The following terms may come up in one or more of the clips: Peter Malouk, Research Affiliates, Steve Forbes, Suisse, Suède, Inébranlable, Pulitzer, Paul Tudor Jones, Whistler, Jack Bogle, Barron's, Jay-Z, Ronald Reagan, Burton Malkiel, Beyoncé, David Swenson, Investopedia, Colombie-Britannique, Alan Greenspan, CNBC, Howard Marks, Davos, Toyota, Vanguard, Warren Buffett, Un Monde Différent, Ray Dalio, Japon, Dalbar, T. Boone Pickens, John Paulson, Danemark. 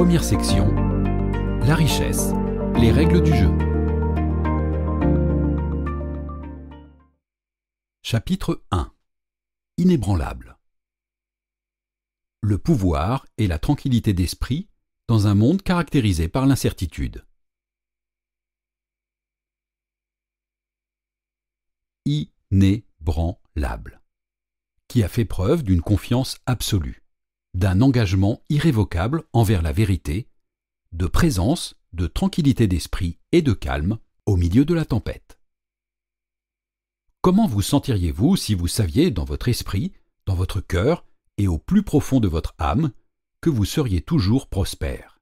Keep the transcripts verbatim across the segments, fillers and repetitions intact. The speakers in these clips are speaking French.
Première section, la richesse, les règles du jeu. Chapitre un. Inébranlable. Le pouvoir et la tranquillité d'esprit dans un monde caractérisé par l'incertitude. Inébranlable, qui a fait preuve d'une confiance absolue, d'un engagement irrévocable envers la vérité, de présence, de tranquillité d'esprit et de calme au milieu de la tempête. Comment vous sentiriez-vous si vous saviez dans votre esprit, dans votre cœur et au plus profond de votre âme que vous seriez toujours prospère?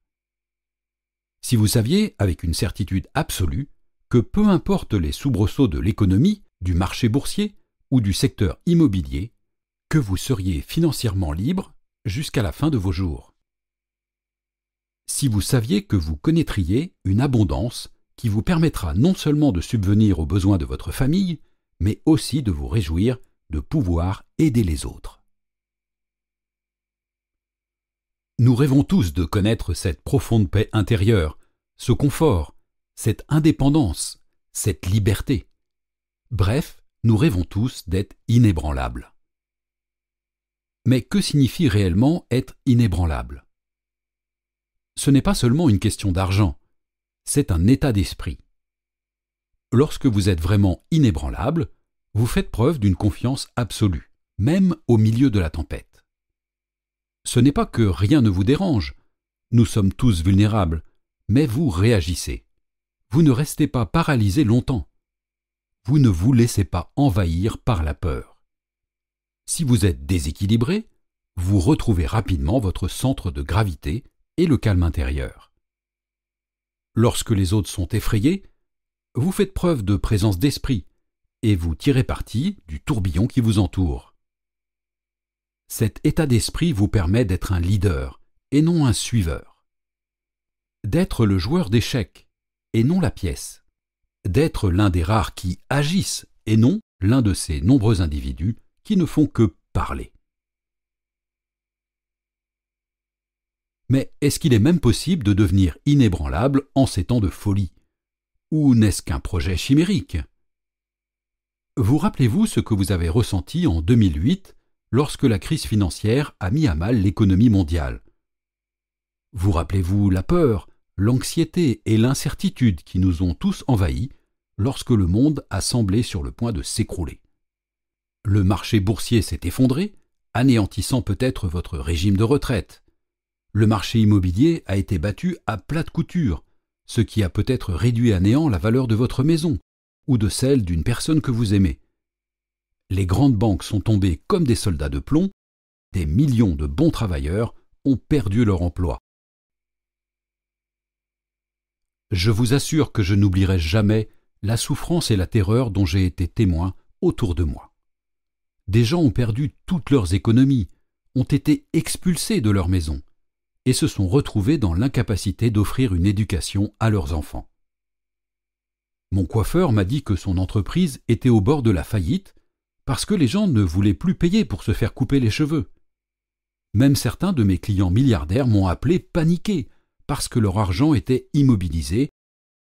Si vous saviez avec une certitude absolue que peu importe les soubresauts de l'économie, du marché boursier ou du secteur immobilier, que vous seriez financièrement libre jusqu'à la fin de vos jours. Si vous saviez que vous connaîtriez une abondance qui vous permettra non seulement de subvenir aux besoins de votre famille, mais aussi de vous réjouir de pouvoir aider les autres. Nous rêvons tous de connaître cette profonde paix intérieure, ce confort, cette indépendance, cette liberté. Bref, nous rêvons tous d'être inébranlables. Mais que signifie réellement être inébranlable? Ce n'est pas seulement une question d'argent, c'est un état d'esprit. Lorsque vous êtes vraiment inébranlable, vous faites preuve d'une confiance absolue, même au milieu de la tempête. Ce n'est pas que rien ne vous dérange, nous sommes tous vulnérables, mais vous réagissez. Vous ne restez pas paralysé longtemps. Vous ne vous laissez pas envahir par la peur. Si vous êtes déséquilibré, vous retrouvez rapidement votre centre de gravité et le calme intérieur. Lorsque les autres sont effrayés, vous faites preuve de présence d'esprit et vous tirez parti du tourbillon qui vous entoure. Cet état d'esprit vous permet d'être un leader et non un suiveur, d'être le joueur d'échecs et non la pièce, d'être l'un des rares qui agissent et non l'un de ces nombreux individus qui ne font que parler. Mais est-ce qu'il est même possible de devenir inébranlable en ces temps de folie ? Ou n'est-ce qu'un projet chimérique? Vous rappelez-vous ce que vous avez ressenti en deux mille huit lorsque la crise financière a mis à mal l'économie mondiale? Vous rappelez-vous la peur, l'anxiété et l'incertitude qui nous ont tous envahis lorsque le monde a semblé sur le point de s'écrouler? Le marché boursier s'est effondré, anéantissant peut-être votre régime de retraite. Le marché immobilier a été battu à plate couture, ce qui a peut-être réduit à néant la valeur de votre maison ou de celle d'une personne que vous aimez. Les grandes banques sont tombées comme des soldats de plomb, des millions de bons travailleurs ont perdu leur emploi. Je vous assure que je n'oublierai jamais la souffrance et la terreur dont j'ai été témoin autour de moi. Des gens ont perdu toutes leurs économies, ont été expulsés de leur maison et se sont retrouvés dans l'incapacité d'offrir une éducation à leurs enfants. Mon coiffeur m'a dit que son entreprise était au bord de la faillite parce que les gens ne voulaient plus payer pour se faire couper les cheveux. Même certains de mes clients milliardaires m'ont appelé paniqués parce que leur argent était immobilisé,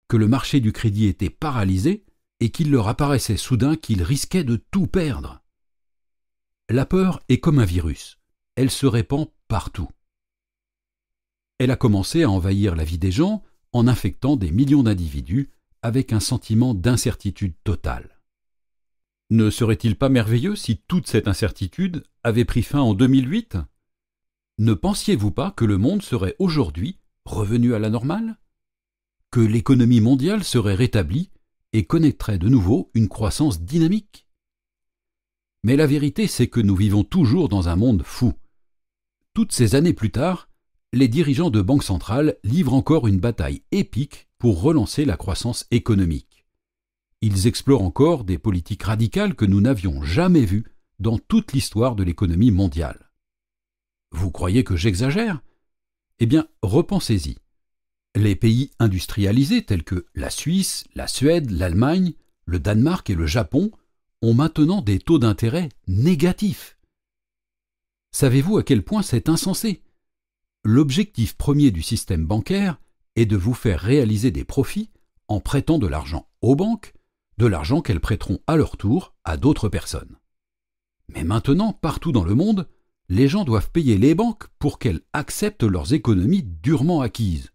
que le marché du crédit était paralysé et qu'il leur apparaissait soudain qu'ils risquaient de tout perdre. La peur est comme un virus, elle se répand partout. Elle a commencé à envahir la vie des gens en infectant des millions d'individus avec un sentiment d'incertitude totale. Ne serait-il pas merveilleux si toute cette incertitude avait pris fin en deux mille huit? Ne pensiez-vous pas que le monde serait aujourd'hui revenu à la normale? Que l'économie mondiale serait rétablie et connaîtrait de nouveau une croissance dynamique? Mais la vérité, c'est que nous vivons toujours dans un monde fou. Toutes ces années plus tard, les dirigeants de banques centrales livrent encore une bataille épique pour relancer la croissance économique. Ils explorent encore des politiques radicales que nous n'avions jamais vues dans toute l'histoire de l'économie mondiale. Vous croyez que j'exagère? Eh bien, repensez-y. Les pays industrialisés tels que la Suisse, la Suède, l'Allemagne, le Danemark et le Japon ont maintenant des taux d'intérêt négatifs. Savez-vous à quel point c'est insensé ? l'objectif premier du système bancaire est de vous faire réaliser des profits en prêtant de l'argent aux banques, de l'argent qu'elles prêteront à leur tour à d'autres personnes. Mais maintenant, partout dans le monde, les gens doivent payer les banques pour qu'elles acceptent leurs économies durement acquises.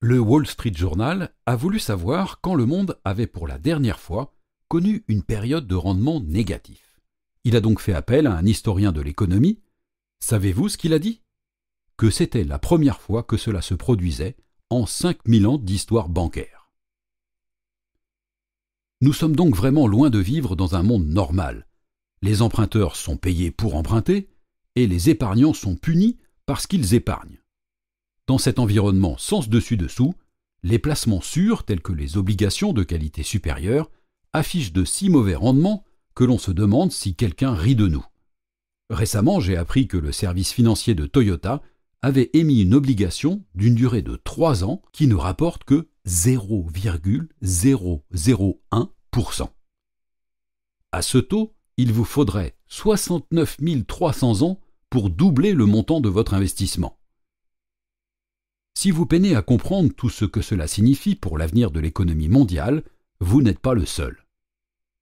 Le Wall Street Journal a voulu savoir quand le monde avait pour la dernière fois connu une période de rendement négatif. Il a donc fait appel à un historien de l'économie. Savez-vous ce qu'il a dit? Que c'était la première fois que cela se produisait en cinq mille ans d'histoire bancaire. Nous sommes donc vraiment loin de vivre dans un monde normal. Les emprunteurs sont payés pour emprunter et les épargnants sont punis parce qu'ils épargnent. Dans cet environnement sens dessus-dessous, les placements sûrs tels que les obligations de qualité supérieure affichent de si mauvais rendements que l'on se demande si quelqu'un rit de nous. Récemment, j'ai appris que le service financier de Toyota avait émis une obligation d'une durée de trois ans qui ne rapporte que zéro virgule zéro zéro un pour cent. À ce taux, il vous faudrait soixante-neuf mille trois cents ans pour doubler le montant de votre investissement. Si vous peinez à comprendre tout ce que cela signifie pour l'avenir de l'économie mondiale, vous n'êtes pas le seul.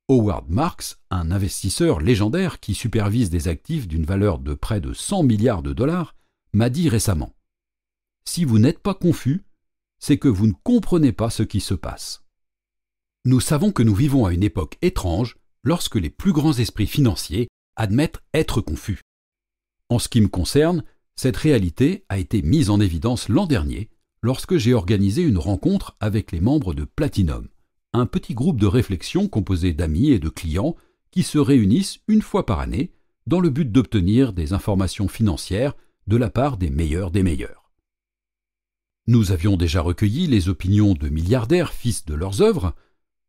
Howard Marks, un investisseur légendaire qui supervise des actifs d'une valeur de près de cent milliards de dollars, m'a dit récemment « Si vous n'êtes pas confus, c'est que vous ne comprenez pas ce qui se passe. » Nous savons que nous vivons à une époque étrange lorsque les plus grands esprits financiers admettent être confus. En ce qui me concerne, cette réalité a été mise en évidence l'an dernier lorsque j'ai organisé une rencontre avec les membres de Platinum, un petit groupe de réflexion composé d'amis et de clients qui se réunissent une fois par année dans le but d'obtenir des informations financières de la part des meilleurs des meilleurs. Nous avions déjà recueilli les opinions de milliardaires fils de leurs œuvres,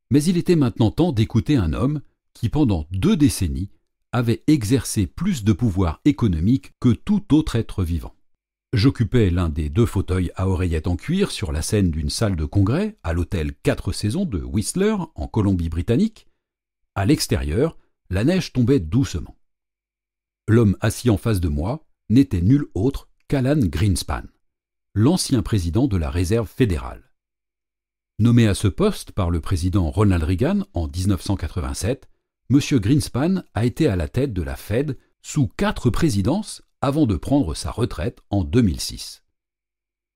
mais il était maintenant temps d'écouter un homme qui, pendant deux décennies, avait exercé plus de pouvoir économique que tout autre être vivant. J'occupais l'un des deux fauteuils à oreillette en cuir sur la scène d'une salle de congrès à l'hôtel quatre saisons de Whistler, en Colombie-Britannique. À l'extérieur, la neige tombait doucement. L'homme assis en face de moi n'était nul autre qu'Alan Greenspan, l'ancien président de la Réserve fédérale. Nommé à ce poste par le président Ronald Reagan en mille neuf cent quatre-vingt-sept, M. Greenspan a été à la tête de la Fed sous quatre présidences avant de prendre sa retraite en deux mille six.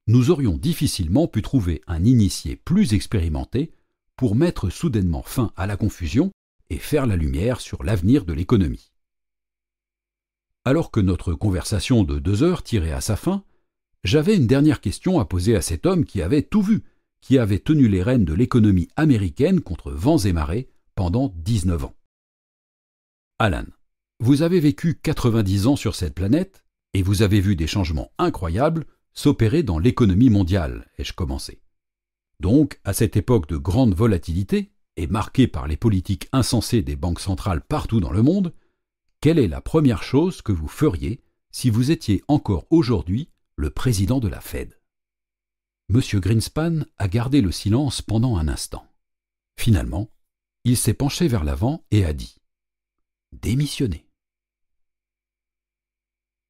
Nous aurions difficilement pu trouver un initié plus expérimenté pour mettre soudainement fin à la confusion et faire la lumière sur l'avenir de l'économie. Alors que notre conversation de deux heures tirait à sa fin, j'avais une dernière question à poser à cet homme qui avait tout vu, qui avait tenu les rênes de l'économie américaine contre vents et marées pendant dix-neuf ans. Alan, vous avez vécu quatre-vingt-dix ans sur cette planète et vous avez vu des changements incroyables s'opérer dans l'économie mondiale, ai-je commencé. Donc, à cette époque de grande volatilité et marquée par les politiques insensées des banques centrales partout dans le monde, quelle est la première chose que vous feriez si vous étiez encore aujourd'hui le président de la Fed? M. Greenspan a gardé le silence pendant un instant. Finalement, il s'est penché vers l'avant et a dit « Démissionner ».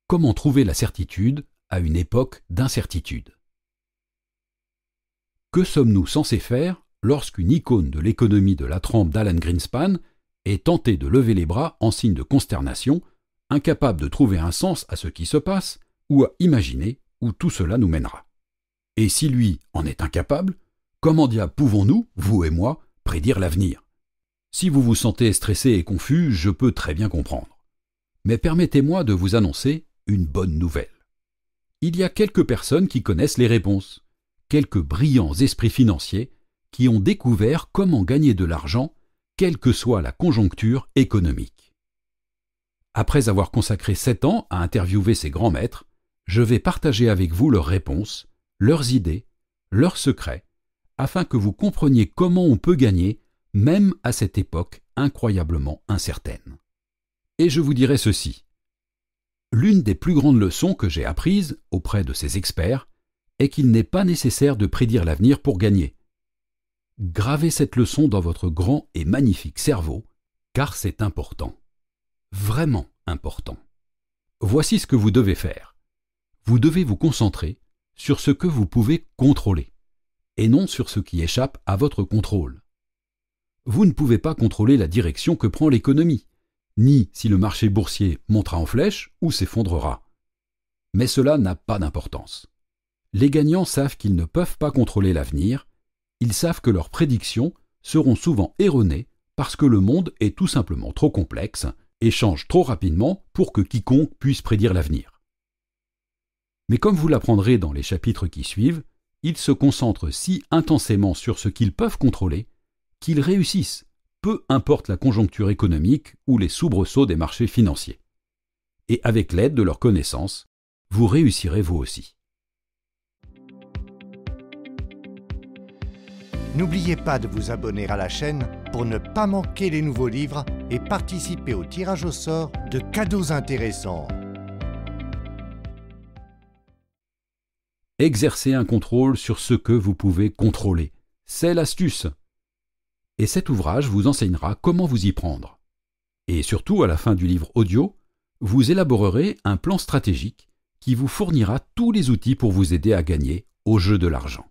Comment trouver la certitude à une époque d'incertitude? Que sommes-nous censés faire lorsqu'une icône de l'économie de la trempe d'Alan Greenspan est tentée de lever les bras en signe de consternation, incapable de trouver un sens à ce qui se passe ou à imaginer où tout cela nous mènera? Et si lui en est incapable, comment diable pouvons-nous, vous et moi, prédire l'avenir? Si vous vous sentez stressé et confus, je peux très bien comprendre. Mais permettez-moi de vous annoncer une bonne nouvelle. Il y a quelques personnes qui connaissent les réponses, quelques brillants esprits financiers qui ont découvert comment gagner de l'argent, quelle que soit la conjoncture économique. Après avoir consacré sept ans à interviewer ces grands maîtres, je vais partager avec vous leurs réponses, leurs idées, leurs secrets, afin que vous compreniez comment on peut gagner, même à cette époque incroyablement incertaine. Et je vous dirai ceci. L'une des plus grandes leçons que j'ai apprises auprès de ces experts est qu'il n'est pas nécessaire de prédire l'avenir pour gagner. Gravez cette leçon dans votre grand et magnifique cerveau, car c'est important. Vraiment important. Voici ce que vous devez faire. vous devez vous concentrer sur ce que vous pouvez contrôler, et non sur ce qui échappe à votre contrôle. Vous ne pouvez pas contrôler la direction que prend l'économie, ni si le marché boursier montera en flèche ou s'effondrera. Mais cela n'a pas d'importance. Les gagnants savent qu'ils ne peuvent pas contrôler l'avenir, ils savent que leurs prédictions seront souvent erronées parce que le monde est tout simplement trop complexe et change trop rapidement pour que quiconque puisse prédire l'avenir. Mais comme vous l'apprendrez dans les chapitres qui suivent, ils se concentrent si intensément sur ce qu'ils peuvent contrôler qu'ils réussissent, peu importe la conjoncture économique ou les soubresauts des marchés financiers. Et avec l'aide de leurs connaissances, vous réussirez vous aussi. N'oubliez pas de vous abonner à la chaîne pour ne pas manquer les nouveaux livres et participer au tirage au sort de cadeaux intéressants. Exercez un contrôle sur ce que vous pouvez contrôler. C'est l'astuce. Et cet ouvrage vous enseignera comment vous y prendre. Et surtout, à la fin du livre audio, vous élaborerez un plan stratégique qui vous fournira tous les outils pour vous aider à gagner au jeu de l'argent.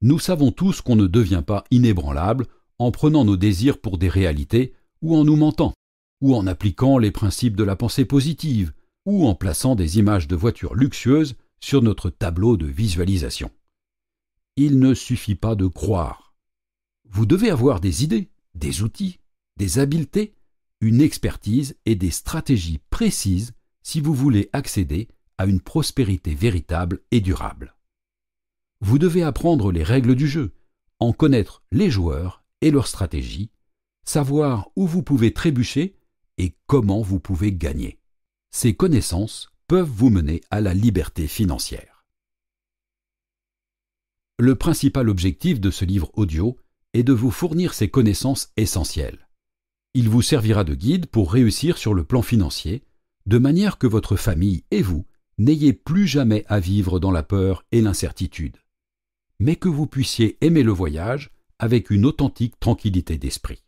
Nous savons tous qu'on ne devient pas inébranlable en prenant nos désirs pour des réalités ou en nous mentant, ou en appliquant les principes de la pensée positive, ou en plaçant des images de voitures luxueuses sur notre tableau de visualisation. Il ne suffit pas de croire. Vous devez avoir des idées, des outils, des habiletés, une expertise et des stratégies précises si vous voulez accéder à une prospérité véritable et durable. Vous devez apprendre les règles du jeu, en connaître les joueurs et leurs stratégies, savoir où vous pouvez trébucher et comment vous pouvez gagner. Ces connaissances peuvent vous mener à la liberté financière. Le principal objectif de ce livre audio est de vous fournir ces connaissances essentielles. Il vous servira de guide pour réussir sur le plan financier, de manière que votre famille et vous n'ayez plus jamais à vivre dans la peur et l'incertitude, mais que vous puissiez aimer le voyage avec une authentique tranquillité d'esprit.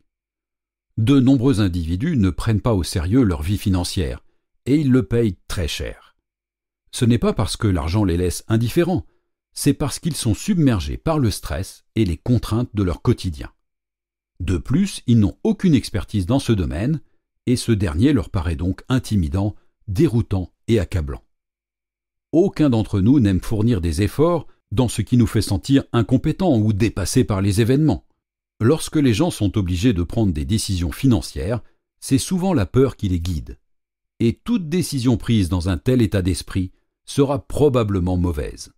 De nombreux individus ne prennent pas au sérieux leur vie financière et ils le payent très cher. Ce n'est pas parce que l'argent les laisse indifférents, c'est parce qu'ils sont submergés par le stress et les contraintes de leur quotidien. De plus, ils n'ont aucune expertise dans ce domaine et ce dernier leur paraît donc intimidant, déroutant et accablant. Aucun d'entre nous n'aime fournir des efforts dans ce qui nous fait sentir incompétents ou dépassés par les événements. Lorsque les gens sont obligés de prendre des décisions financières, c'est souvent la peur qui les guide. Et toute décision prise dans un tel état d'esprit sera probablement mauvaise.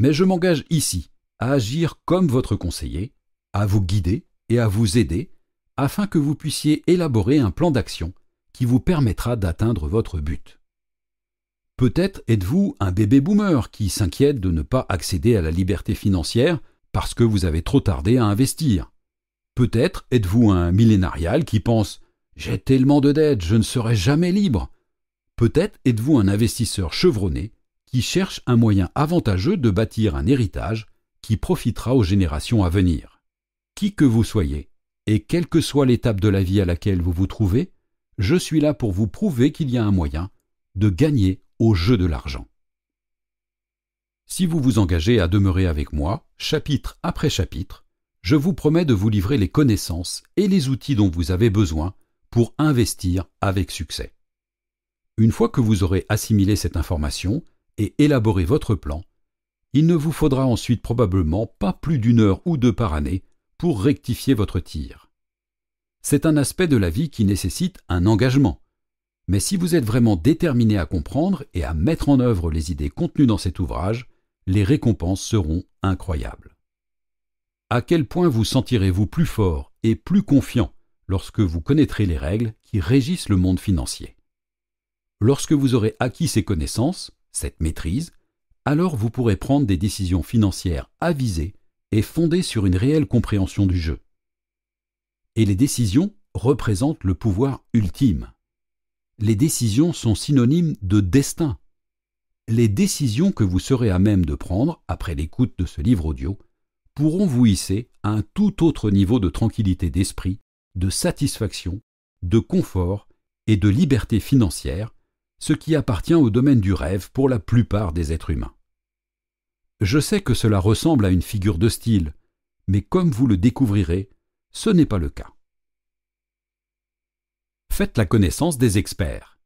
Mais je m'engage ici à agir comme votre conseiller, à vous guider et à vous aider afin que vous puissiez élaborer un plan d'action qui vous permettra d'atteindre votre but. Peut-être êtes-vous un bébé boomer qui s'inquiète de ne pas accéder à la liberté financière parce que vous avez trop tardé à investir. Peut-être êtes-vous un millénarial qui pense « J'ai tellement de dettes, je ne serai jamais libre ». Peut-être êtes-vous un investisseur chevronné qui cherche un moyen avantageux de bâtir un héritage qui profitera aux générations à venir. Qui que vous soyez, et quelle que soit l'étape de la vie à laquelle vous vous trouvez, je suis là pour vous prouver qu'il y a un moyen de gagner au jeu de l'argent. Si vous vous engagez à demeurer avec moi, chapitre après chapitre, je vous promets de vous livrer les connaissances et les outils dont vous avez besoin pour investir avec succès. Une fois que vous aurez assimilé cette information et élaboré votre plan, il ne vous faudra ensuite probablement pas plus d'une heure ou deux par année pour rectifier votre tir. C'est un aspect de la vie qui nécessite un engagement. Mais si vous êtes vraiment déterminé à comprendre et à mettre en œuvre les idées contenues dans cet ouvrage, les récompenses seront incroyables. À quel point vous sentirez-vous plus fort et plus confiant lorsque vous connaîtrez les règles qui régissent le monde financier? Lorsque vous aurez acquis ces connaissances, cette maîtrise, alors vous pourrez prendre des décisions financières avisées et fondées sur une réelle compréhension du jeu. Et les décisions représentent le pouvoir ultime. Les décisions sont synonymes de destin. Les décisions que vous serez à même de prendre après l'écoute de ce livre audio pourront vous hisser à un tout autre niveau de tranquillité d'esprit, de satisfaction, de confort et de liberté financière ce qui appartient au domaine du rêve pour la plupart des êtres humains. Je sais que cela ressemble à une figure de style, mais comme vous le découvrirez, ce n'est pas le cas. Faites la connaissance des experts.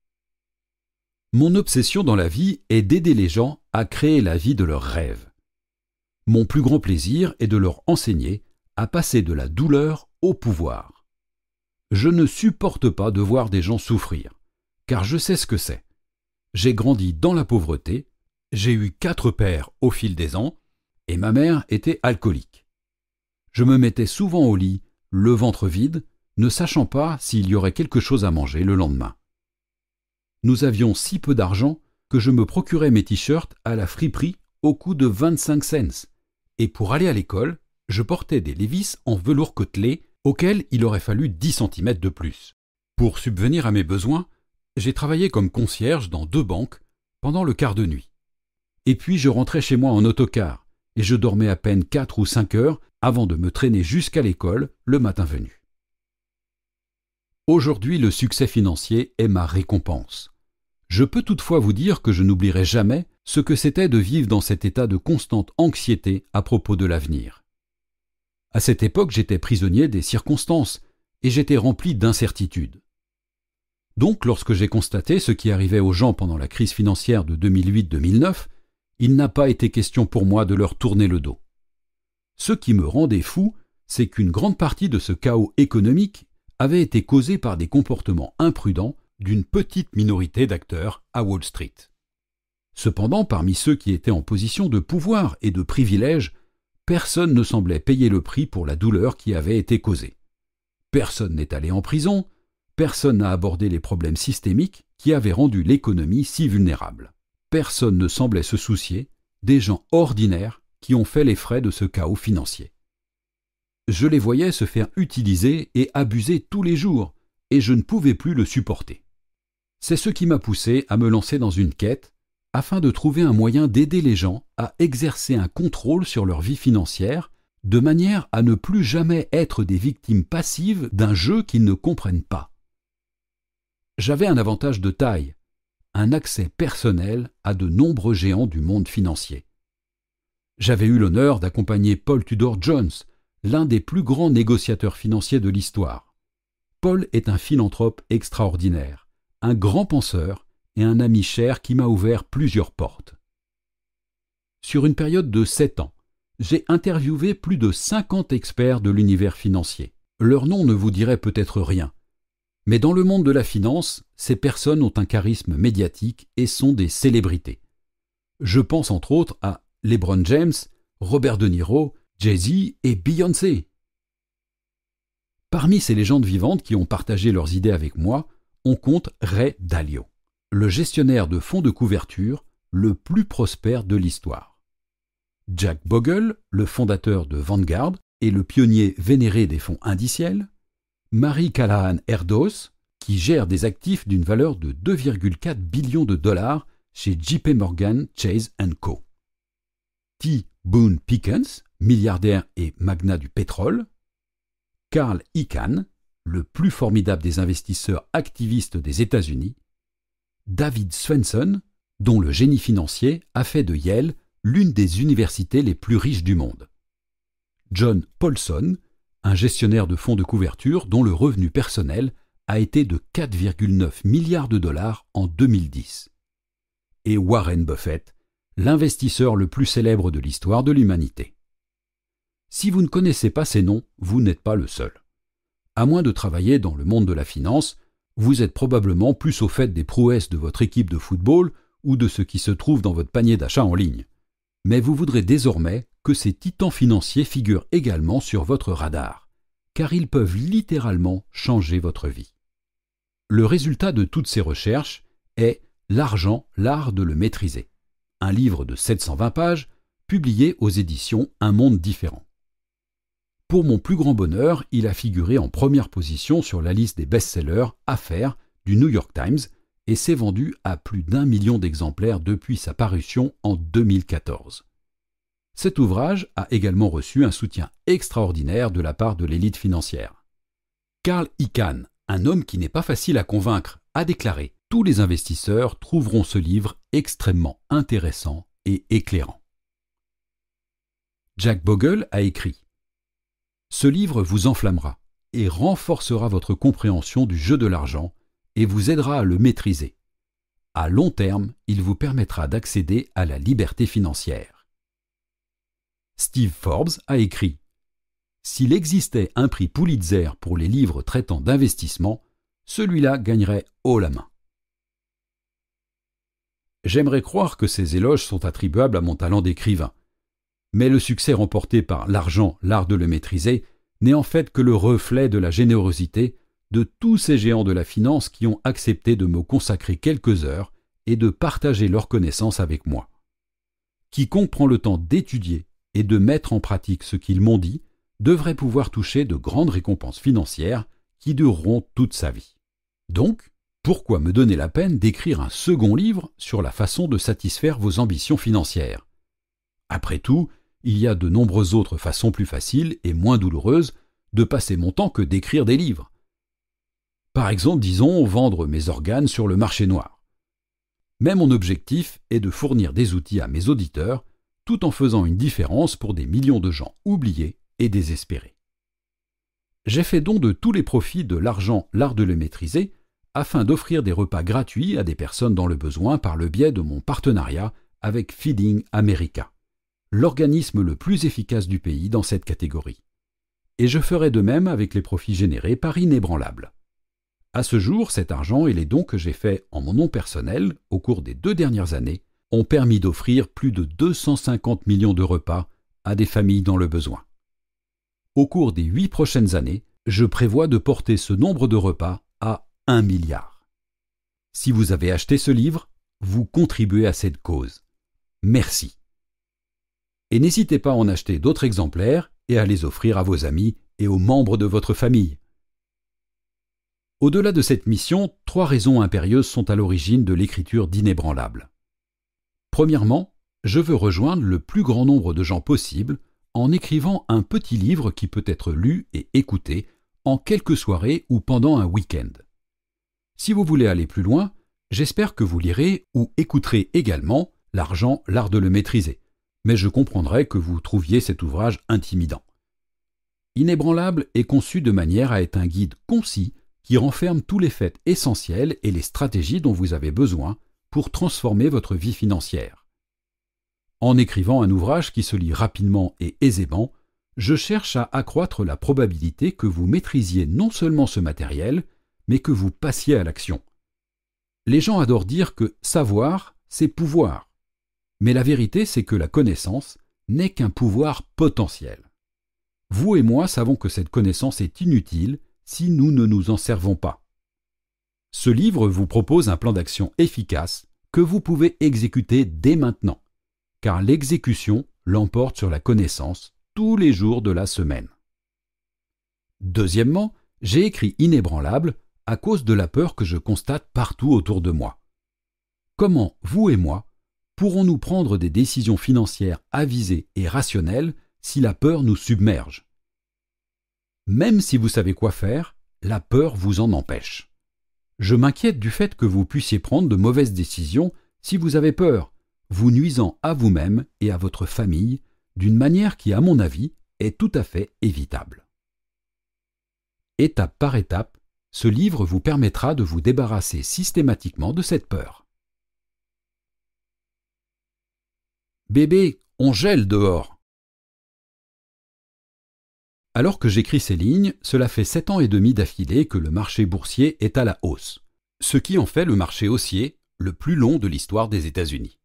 Mon obsession dans la vie est d'aider les gens à créer la vie de leurs rêves. Mon plus grand plaisir est de leur enseigner à passer de la douleur au pouvoir. Je ne supporte pas de voir des gens souffrir, car je sais ce que c'est. J'ai grandi dans la pauvreté, j'ai eu quatre pères au fil des ans, et ma mère était alcoolique. Je me mettais souvent au lit, le ventre vide, ne sachant pas s'il y aurait quelque chose à manger le lendemain. Nous avions si peu d'argent que je me procurais mes t-shirts à la friperie au coût de vingt-cinq cents, et pour aller à l'école, je portais des Levi's en velours côtelé auxquels il aurait fallu dix centimètres de plus. Pour subvenir à mes besoins, j'ai travaillé comme concierge dans deux banques pendant le quart de nuit. Et puis je rentrais chez moi en autocar, et je dormais à peine quatre ou cinq heures avant de me traîner jusqu'à l'école le matin venu. Aujourd'hui, le succès financier est ma récompense. Je peux toutefois vous dire que je n'oublierai jamais ce que c'était de vivre dans cet état de constante anxiété à propos de l'avenir. À cette époque, j'étais prisonnier des circonstances et j'étais rempli d'incertitudes. Donc, lorsque j'ai constaté ce qui arrivait aux gens pendant la crise financière de deux mille huit deux mille neuf, il n'a pas été question pour moi de leur tourner le dos. Ce qui me rendait fou, c'est qu'une grande partie de ce chaos économique avait été causé par des comportements imprudents d'une petite minorité d'acteurs à Wall Street. Cependant, parmi ceux qui étaient en position de pouvoir et de privilège, personne ne semblait payer le prix pour la douleur qui avait été causée. Personne n'est allé en prison, personne n'a abordé les problèmes systémiques qui avaient rendu l'économie si vulnérable. Personne ne semblait se soucier des gens ordinaires qui ont fait les frais de ce chaos financier. Je les voyais se faire utiliser et abuser tous les jours, et je ne pouvais plus le supporter. C'est ce qui m'a poussé à me lancer dans une quête, afin de trouver un moyen d'aider les gens à exercer un contrôle sur leur vie financière, de manière à ne plus jamais être des victimes passives d'un jeu qu'ils ne comprennent pas. J'avais un avantage de taille, un accès personnel à de nombreux géants du monde financier. J'avais eu l'honneur d'accompagner Paul Tudor Jones, l'un des plus grands négociateurs financiers de l'histoire. Paul est un philanthrope extraordinaire, un grand penseur et un ami cher qui m'a ouvert plusieurs portes. Sur une période de sept ans, j'ai interviewé plus de cinquante experts de l'univers financier. Leur nom ne vous dirait peut-être rien, mais dans le monde de la finance, ces personnes ont un charisme médiatique et sont des célébrités. Je pense entre autres à LeBron James, Robert De Niro, Jay-Z et Beyoncé. Parmi ces légendes vivantes qui ont partagé leurs idées avec moi, on compte Ray Dalio, le gestionnaire de fonds de couverture le plus prospère de l'histoire. Jack Bogle, le fondateur de Vanguard et le pionnier vénéré des fonds indiciels. Mary Callahan Erdos, qui gère des actifs d'une valeur de deux virgule quatre billions de dollars chez J P Morgan Chase and Co. T. Boone Pickens, milliardaire et magnat du pétrole. Carl Icahn, le plus formidable des investisseurs activistes des États-Unis. David Swenson, dont le génie financier a fait de Yale l'une des universités les plus riches du monde. John Paulson, un gestionnaire de fonds de couverture dont le revenu personnel a été de quatre virgule neuf milliards de dollars en deux mille dix. Et Warren Buffett, l'investisseur le plus célèbre de l'histoire de l'humanité. Si vous ne connaissez pas ces noms, vous n'êtes pas le seul. À moins de travailler dans le monde de la finance, vous êtes probablement plus au fait des prouesses de votre équipe de football ou de ce qui se trouve dans votre panier d'achat en ligne. Mais vous voudrez désormais que ces titans financiers figurent également sur votre radar, car ils peuvent littéralement changer votre vie. Le résultat de toutes ces recherches est « L'argent, l'art de le maîtriser », un livre de sept cent vingt pages publié aux éditions Un Monde Différent. Pour mon plus grand bonheur, il a figuré en première position sur la liste des best-sellers Affaires du New York Times et s'est vendu à plus d'un million d'exemplaires depuis sa parution en deux mille quatorze. Cet ouvrage a également reçu un soutien extraordinaire de la part de l'élite financière. Carl Icahn, un homme qui n'est pas facile à convaincre, a déclaré tous les investisseurs trouveront ce livre extrêmement intéressant et éclairant. Jack Bogle a écrit « Ce livre vous enflammera et renforcera votre compréhension du jeu de l'argent et vous aidera à le maîtriser. À long terme, il vous permettra d'accéder à la liberté financière. » Steve Forbes a écrit « S'il existait un prix Pulitzer pour les livres traitant d'investissement, celui-là gagnerait haut la main. » J'aimerais croire que ces éloges sont attribuables à mon talent d'écrivain. Mais le succès remporté par l'argent, l'art de le maîtriser, n'est en fait que le reflet de la générosité de tous ces géants de la finance qui ont accepté de me consacrer quelques heures et de partager leurs connaissances avec moi. Quiconque prend le temps d'étudier et de mettre en pratique ce qu'ils m'ont dit devrait pouvoir toucher de grandes récompenses financières qui dureront toute sa vie. Donc, pourquoi me donner la peine d'écrire un second livre sur la façon de satisfaire vos ambitions financières? Après tout, il y a de nombreuses autres façons plus faciles et moins douloureuses de passer mon temps que d'écrire des livres. Par exemple, disons, vendre mes organes sur le marché noir. Mais mon objectif est de fournir des outils à mes auditeurs tout en faisant une différence pour des millions de gens oubliés et désespérés. J'ai fait don de tous les profits de l'argent, l'art de le maîtriser, afin d'offrir des repas gratuits à des personnes dans le besoin par le biais de mon partenariat avec Feeding America, l'organisme le plus efficace du pays dans cette catégorie. Et je ferai de même avec les profits générés par Inébranlable. À ce jour, cet argent et les dons que j'ai faits en mon nom personnel au cours des deux dernières années ont permis d'offrir plus de deux cent cinquante millions de repas à des familles dans le besoin. Au cours des huit prochaines années, je prévois de porter ce nombre de repas à un milliard. Si vous avez acheté ce livre, vous contribuez à cette cause. Merci. Et n'hésitez pas à en acheter d'autres exemplaires et à les offrir à vos amis et aux membres de votre famille. Au-delà de cette mission, trois raisons impérieuses sont à l'origine de l'écriture d'Inébranlable. Premièrement, je veux rejoindre le plus grand nombre de gens possible en écrivant un petit livre qui peut être lu et écouté en quelques soirées ou pendant un week-end. Si vous voulez aller plus loin, j'espère que vous lirez ou écouterez également L'argent, l'art de le maîtriser. Mais je comprendrais que vous trouviez cet ouvrage intimidant. Inébranlable est conçu de manière à être un guide concis qui renferme tous les faits essentiels et les stratégies dont vous avez besoin pour transformer votre vie financière. En écrivant un ouvrage qui se lit rapidement et aisément, je cherche à accroître la probabilité que vous maîtrisiez non seulement ce matériel, mais que vous passiez à l'action. Les gens adorent dire que savoir, c'est pouvoir. Mais la vérité, c'est que la connaissance n'est qu'un pouvoir potentiel. Vous et moi savons que cette connaissance est inutile si nous ne nous en servons pas. Ce livre vous propose un plan d'action efficace que vous pouvez exécuter dès maintenant, car l'exécution l'emporte sur la connaissance tous les jours de la semaine. Deuxièmement, j'ai écrit Inébranlable à cause de la peur que je constate partout autour de moi. Comment, vous et moi, pourrons-nous prendre des décisions financières avisées et rationnelles si la peur nous submerge? Même si vous savez quoi faire, la peur vous en empêche. Je m'inquiète du fait que vous puissiez prendre de mauvaises décisions si vous avez peur, vous nuisant à vous-même et à votre famille d'une manière qui, à mon avis, est tout à fait évitable. Étape par étape, ce livre vous permettra de vous débarrasser systématiquement de cette peur. Bébé, on gèle dehors. Alors que j'écris ces lignes, cela fait sept ans et demi d'affilée que le marché boursier est à la hausse, ce qui en fait le marché haussier le plus long de l'histoire des États-Unis.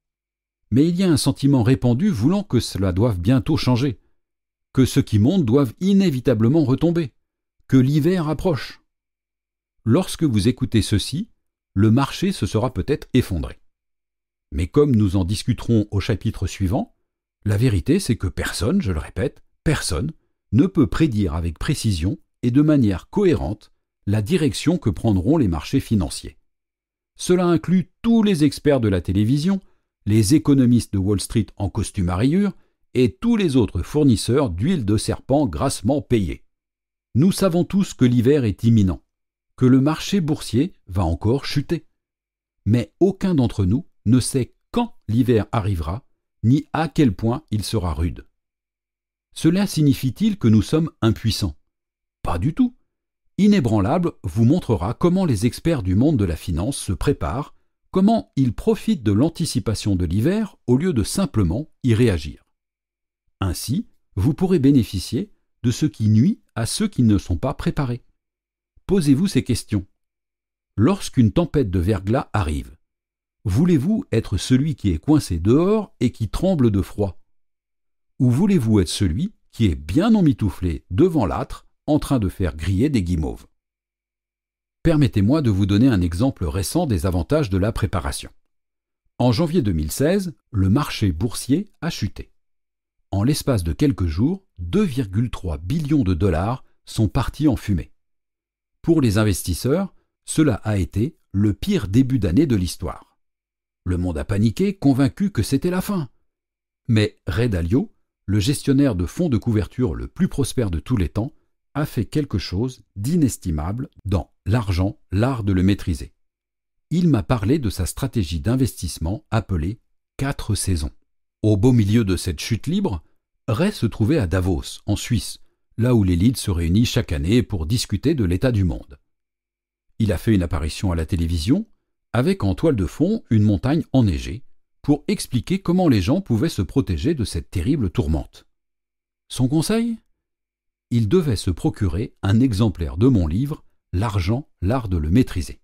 Mais il y a un sentiment répandu voulant que cela doive bientôt changer, que ceux qui montent doivent inévitablement retomber, que l'hiver approche. Lorsque vous écoutez ceci, le marché se sera peut-être effondré. Mais comme nous en discuterons au chapitre suivant, la vérité c'est que personne, je le répète, personne ne peut prédire avec précision et de manière cohérente la direction que prendront les marchés financiers. Cela inclut tous les experts de la télévision, les économistes de Wall Street en costume à rayures et tous les autres fournisseurs d'huile de serpent grassement payés. Nous savons tous que l'hiver est imminent, que le marché boursier va encore chuter. mais aucun d'entre nous ne sait quand l'hiver arrivera, ni à quel point il sera rude. Cela signifie-t-il que nous sommes impuissants? Pas du tout. Inébranlable vous montrera comment les experts du monde de la finance se préparent, comment ils profitent de l'anticipation de l'hiver au lieu de simplement y réagir. Ainsi, vous pourrez bénéficier de ce qui nuit à ceux qui ne sont pas préparés. Posez-vous ces questions. Lorsqu'une tempête de verglas arrive, voulez-vous être celui qui est coincé dehors et qui tremble de froid? Ou voulez-vous être celui qui est bien emmitouflé devant l'âtre en train de faire griller des guimauves? Permettez-moi de vous donner un exemple récent des avantages de la préparation. En janvier deux mille seize, le marché boursier a chuté. En l'espace de quelques jours, deux virgule trois billions de dollars sont partis en fumée. Pour les investisseurs, cela a été le pire début d'année de l'histoire. Le monde a paniqué, convaincu que c'était la fin. Mais Ray Dalio, le gestionnaire de fonds de couverture le plus prospère de tous les temps, a fait quelque chose d'inestimable dans l'argent, l'art de le maîtriser. Il m'a parlé de sa stratégie d'investissement appelée « quatre saisons ». Au beau milieu de cette chute libre, Ray se trouvait à Davos, en Suisse, là où l'élite se réunit chaque année pour discuter de l'état du monde. Il a fait une apparition à la télévision, avec en toile de fond une montagne enneigée, pour expliquer comment les gens pouvaient se protéger de cette terrible tourmente. Son conseil ? Il devait se procurer un exemplaire de mon livre « L'argent, l'art de le maîtriser ».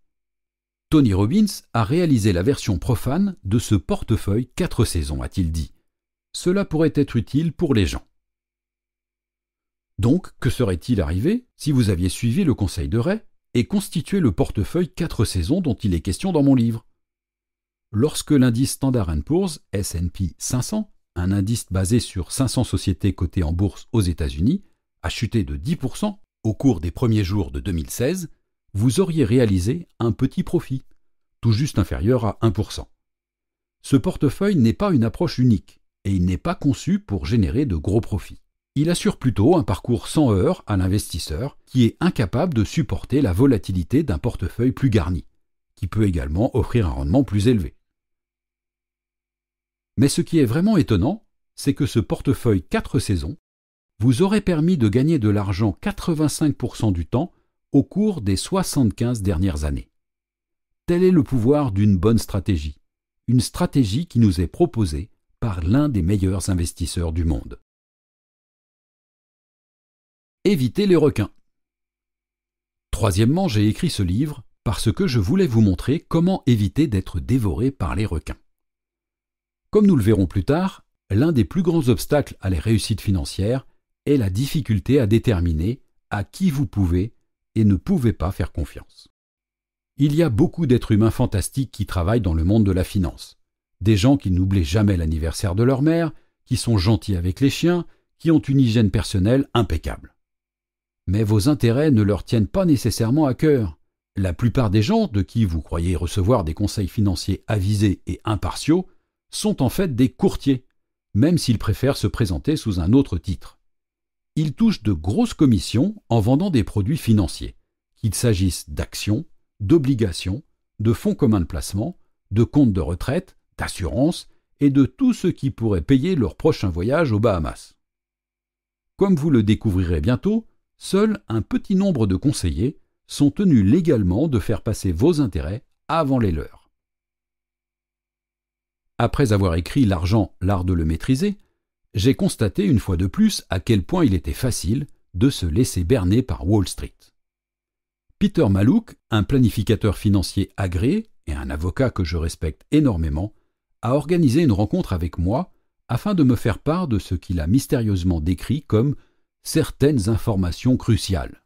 Tony Robbins a réalisé la version profane de ce portefeuille quatre saisons, a-t-il dit. Cela pourrait être utile pour les gens. Donc, que serait-il arrivé si vous aviez suivi le conseil de Ray et constitué le portefeuille quatre saisons dont il est question dans mon livre? Lorsque l'indice Standard and Poor's, S and P cinq cents, un indice basé sur cinq cents sociétés cotées en bourse aux États-Unis, a chuté de dix pour cent au cours des premiers jours de deux mille seize, vous auriez réalisé un petit profit, tout juste inférieur à un pour cent. Ce portefeuille n'est pas une approche unique et il n'est pas conçu pour générer de gros profits. Il assure plutôt un parcours sans heurts à l'investisseur qui est incapable de supporter la volatilité d'un portefeuille plus garni, qui peut également offrir un rendement plus élevé. Mais ce qui est vraiment étonnant, c'est que ce portefeuille quatre saisons vous aurait permis de gagner de l'argent quatre-vingt-cinq pour cent du temps au cours des soixante-quinze dernières années. Tel est le pouvoir d'une bonne stratégie, une stratégie qui nous est proposée par l'un des meilleurs investisseurs du monde. Évitez les requins. Troisièmement, j'ai écrit ce livre parce que je voulais vous montrer comment éviter d'être dévoré par les requins. Comme nous le verrons plus tard, l'un des plus grands obstacles à la réussite financière est la difficulté à déterminer à qui vous pouvez et ne pouvez pas faire confiance. Il y a beaucoup d'êtres humains fantastiques qui travaillent dans le monde de la finance. Des gens qui n'oublient jamais l'anniversaire de leur mère, qui sont gentils avec les chiens, qui ont une hygiène personnelle impeccable. Mais vos intérêts ne leur tiennent pas nécessairement à cœur. La plupart des gens de qui vous croyez recevoir des conseils financiers avisés et impartiaux sont en fait des courtiers, même s'ils préfèrent se présenter sous un autre titre. Ils touchent de grosses commissions en vendant des produits financiers, qu'il s'agisse d'actions, d'obligations, de fonds communs de placement, de comptes de retraite, d'assurances et de tout ce qui pourrait payer leur prochain voyage aux Bahamas. Comme vous le découvrirez bientôt, seul un petit nombre de conseillers sont tenus légalement de faire passer vos intérêts avant les leurs. Après avoir écrit L'argent, l'art de le maîtriser, j'ai constaté une fois de plus à quel point il était facile de se laisser berner par Wall Street. Peter Malouk, un planificateur financier agréé et un avocat que je respecte énormément, a organisé une rencontre avec moi afin de me faire part de ce qu'il a mystérieusement décrit comme certaines informations cruciales.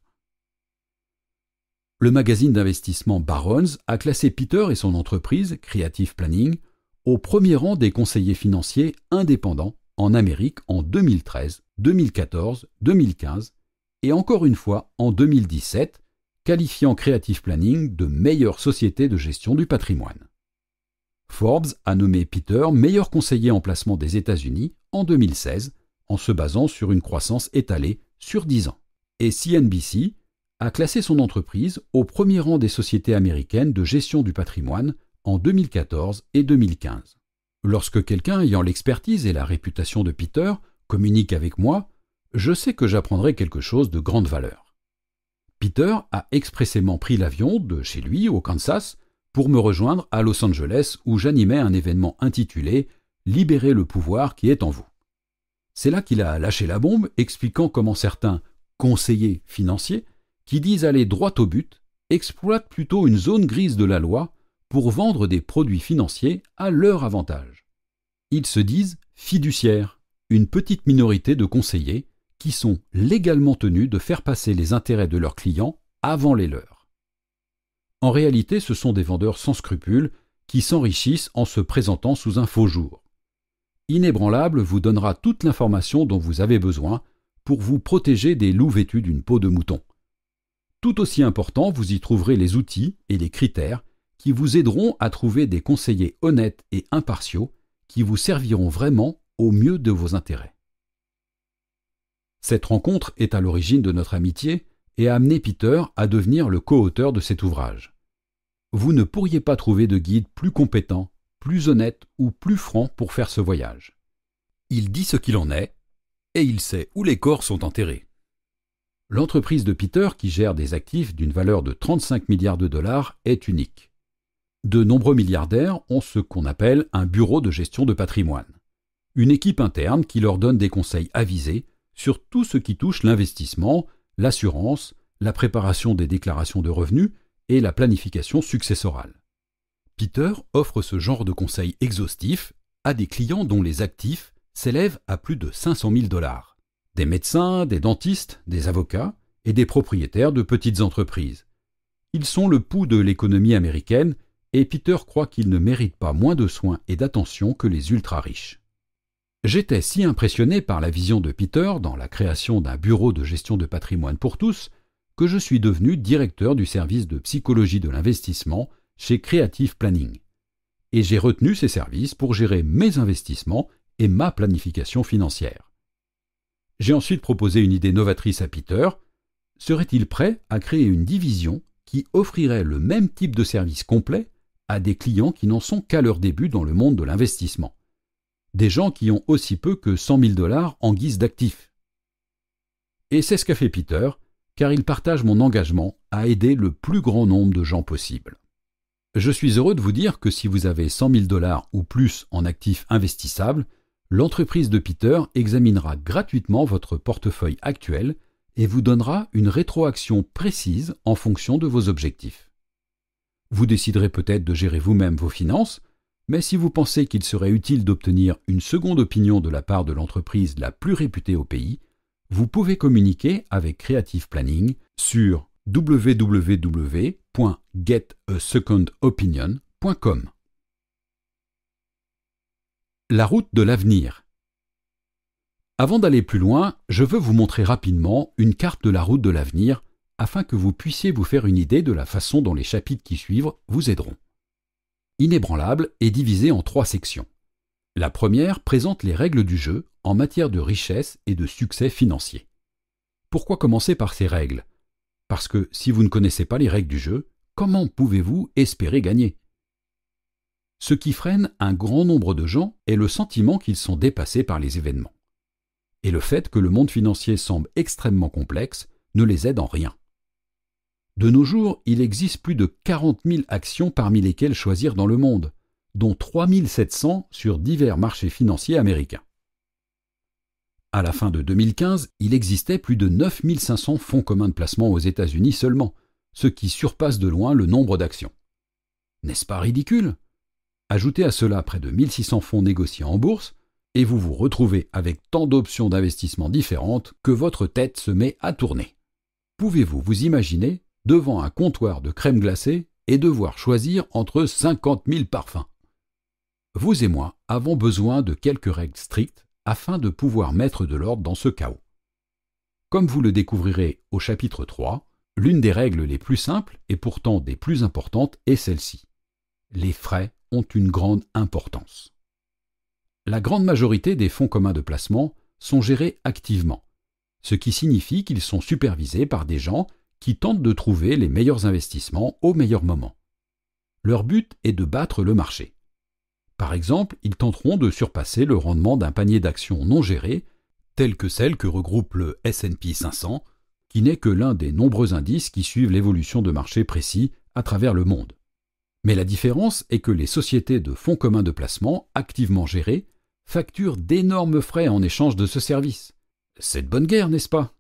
Le magazine d'investissement Barron's a classé Peter et son entreprise, Creative Planning, au premier rang des conseillers financiers indépendants en Amérique en deux mille treize, deux mille quatorze, deux mille quinze et encore une fois en deux mille dix-sept, qualifiant Creative Planning de meilleure société de gestion du patrimoine. Forbes a nommé Peter meilleur conseiller en placement des États-Unis en deux mille seize en se basant sur une croissance étalée sur dix ans. Et C N B C a classé son entreprise au premier rang des sociétés américaines de gestion du patrimoine en deux mille quatorze et deux mille quinze. Lorsque quelqu'un ayant l'expertise et la réputation de Peter communique avec moi, je sais que j'apprendrai quelque chose de grande valeur. Peter a expressément pris l'avion de chez lui au Kansas pour me rejoindre à Los Angeles où j'animais un événement intitulé « Libérez le pouvoir qui est en vous ». C'est là qu'il a lâché la bombe, expliquant comment certains conseillers financiers qui disent aller droit au but exploitent plutôt une zone grise de la loi pour vendre des produits financiers à leur avantage. Ils se disent fiduciaires, une petite minorité de conseillers qui sont légalement tenus de faire passer les intérêts de leurs clients avant les leurs. En réalité, ce sont des vendeurs sans scrupules qui s'enrichissent en se présentant sous un faux jour. Inébranlable vous donnera toute l'information dont vous avez besoin pour vous protéger des loups vêtus d'une peau de mouton. Tout aussi important, vous y trouverez les outils et les critères qui vous aideront à trouver des conseillers honnêtes et impartiaux qui vous serviront vraiment au mieux de vos intérêts. Cette rencontre est à l'origine de notre amitié et a amené Peter à devenir le co-auteur de cet ouvrage. Vous ne pourriez pas trouver de guide plus compétent, plus honnête ou plus franc pour faire ce voyage. Il dit ce qu'il en est et il sait où les corps sont enterrés. L'entreprise de Peter, qui gère des actifs d'une valeur de trente-cinq milliards de dollars, est unique. De nombreux milliardaires ont ce qu'on appelle un bureau de gestion de patrimoine, une équipe interne qui leur donne des conseils avisés sur tout ce qui touche l'investissement, l'assurance, la préparation des déclarations de revenus et la planification successorale. Peter offre ce genre de conseils exhaustifs à des clients dont les actifs s'élèvent à plus de cinq cent mille dollars, des médecins, des dentistes, des avocats et des propriétaires de petites entreprises. Ils sont le pouls de l'économie américaine et Peter croit qu'ils ne méritent pas moins de soins et d'attention que les ultra-riches. J'étais si impressionné par la vision de Peter dans la création d'un bureau de gestion de patrimoine pour tous que je suis devenu directeur du service de psychologie de l'investissement chez Creative Planning. Et j'ai retenu ces services pour gérer mes investissements et ma planification financière. J'ai ensuite proposé une idée novatrice à Peter. Serait-il prêt à créer une division qui offrirait le même type de service complet à des clients qui n'en sont qu'à leur début dans le monde de l'investissement? Des gens qui ont aussi peu que cent mille dollars en guise d'actifs. Et c'est ce qu'a fait Peter, car il partage mon engagement à aider le plus grand nombre de gens possible. Je suis heureux de vous dire que si vous avez cent mille dollars ou plus en actifs investissables, l'entreprise de Peter examinera gratuitement votre portefeuille actuel et vous donnera une rétroaction précise en fonction de vos objectifs. Vous déciderez peut-être de gérer vous-même vos finances, mais si vous pensez qu'il serait utile d'obtenir une seconde opinion de la part de l'entreprise la plus réputée au pays, vous pouvez communiquer avec Creative Planning sur w w w point get a second opinion point com. La route de l'avenir. Avant d'aller plus loin, je veux vous montrer rapidement une carte de la route de l'avenir afin que vous puissiez vous faire une idée de la façon dont les chapitres qui suivent vous aideront. Inébranlable est divisé en trois sections. La première présente les règles du jeu en matière de richesse et de succès financier. Pourquoi commencer par ces règles? Parce que si vous ne connaissez pas les règles du jeu, comment pouvez-vous espérer gagner? Ce qui freine un grand nombre de gens est le sentiment qu'ils sont dépassés par les événements. Et le fait que le monde financier semble extrêmement complexe ne les aide en rien. De nos jours, il existe plus de quarante mille actions parmi lesquelles choisir dans le monde, dont trois mille sept cents sur divers marchés financiers américains. À la fin de deux mille quinze, il existait plus de neuf mille cinq cents fonds communs de placement aux États-Unis seulement, ce qui surpasse de loin le nombre d'actions. N'est-ce pas ridicule? Ajoutez à cela près de mille six cents fonds négociés en bourse, et vous vous retrouvez avec tant d'options d'investissement différentes que votre tête se met à tourner. Pouvez-vous vous imaginer devant un comptoir de crème glacée et devoir choisir entre cinquante mille parfums? Vous et moi avons besoin de quelques règles strictes afin de pouvoir mettre de l'ordre dans ce chaos. Comme vous le découvrirez au chapitre trois, l'une des règles les plus simples et pourtant des plus importantes est celle-ci. Les frais ont une grande importance. La grande majorité des fonds communs de placement sont gérés activement, ce qui signifie qu'ils sont supervisés par des gens qui tentent de trouver les meilleurs investissements au meilleur moment. Leur but est de battre le marché. Par exemple, ils tenteront de surpasser le rendement d'un panier d'actions non gérées, telles que celles que regroupe le S and P cinq cents, qui n'est que l'un des nombreux indices qui suivent l'évolution de marché précis à travers le monde. Mais la différence est que les sociétés de fonds communs de placement activement gérées facturent d'énormes frais en échange de ce service. C'est de bonne guerre, n'est-ce pas?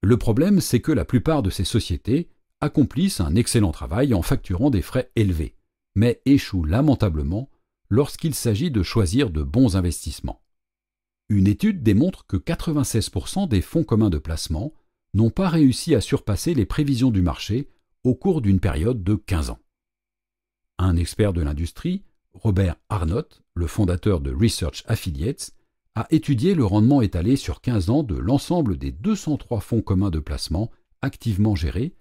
Le problème, c'est que la plupart de ces sociétés accomplissent un excellent travail en facturant des frais élevés, mais échouent lamentablement lorsqu'il s'agit de choisir de bons investissements. Une étude démontre que quatre-vingt-seize pour cent des fonds communs de placement n'ont pas réussi à surpasser les prévisions du marché au cours d'une période de quinze ans. Un expert de l'industrie, Robert Arnott, le fondateur de Research Affiliates, a étudié le rendement étalé sur quinze ans de l'ensemble des deux cent trois fonds communs de placement activement gérés,